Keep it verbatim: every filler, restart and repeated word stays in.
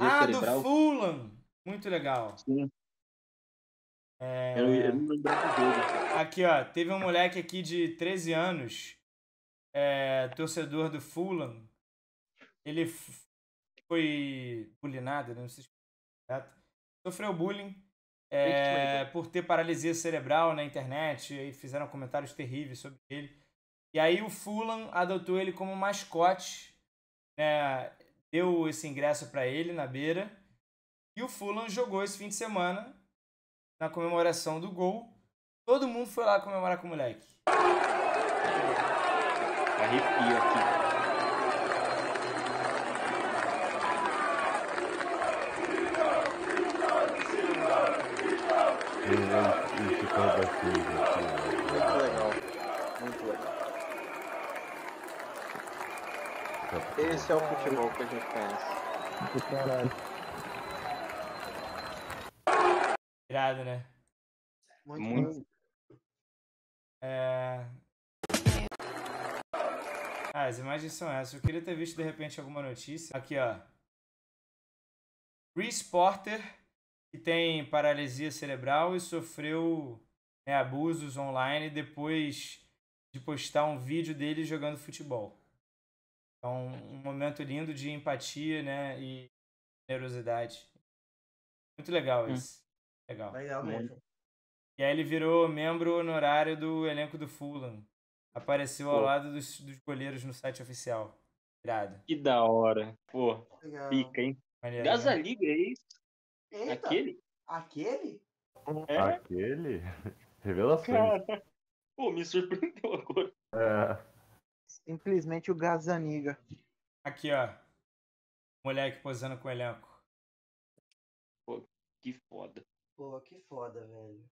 Ah, cerebral. Do Fulham! Muito legal. Sim. É... Eu, eu não lembrava dele. Aqui, ó. Teve um moleque aqui de treze anos, é, torcedor do Fulham. Ele foi bullyingado, né? Não sei se é certo. Sofreu bullying é, por ter paralisia cerebral na internet. E fizeram comentários terríveis sobre ele. E aí o Fulham adotou ele como mascote, né? Deu esse ingresso para ele na beira. E o Fulham jogou esse fim de semana na comemoração do gol. Todo mundo foi lá comemorar com o moleque. Arrepio aqui. Muito legal. Muito legal. Esse é o futebol que a gente conhece. Caralho. Irado, né? Muito. Muito. É... Ah, as imagens são essas. Eu queria ter visto, de repente, alguma notícia. Aqui, ó. Rhys Porter, que tem paralisia cerebral e sofreu, né, abusos online depois de postar um vídeo dele jogando futebol. Então, um momento lindo de empatia, né, e generosidade. Muito legal isso. Hum. Legal. Legal mesmo. E aí ele virou membro honorário do elenco do Fulham. Apareceu ao Pô. lado dos, dos goleiros no site oficial. Irado. Que da hora. Pô, legal. Pica, hein? Gazzaniga, né? É isso? Eita. Aquele? Aquele? É. Aquele? Revelações. Cara. Pô, me surpreendeu agora. É... Simplesmente o Gazzaniga. Aqui, ó. Moleque posando com o elenco. Pô, que foda. Pô, que foda, velho.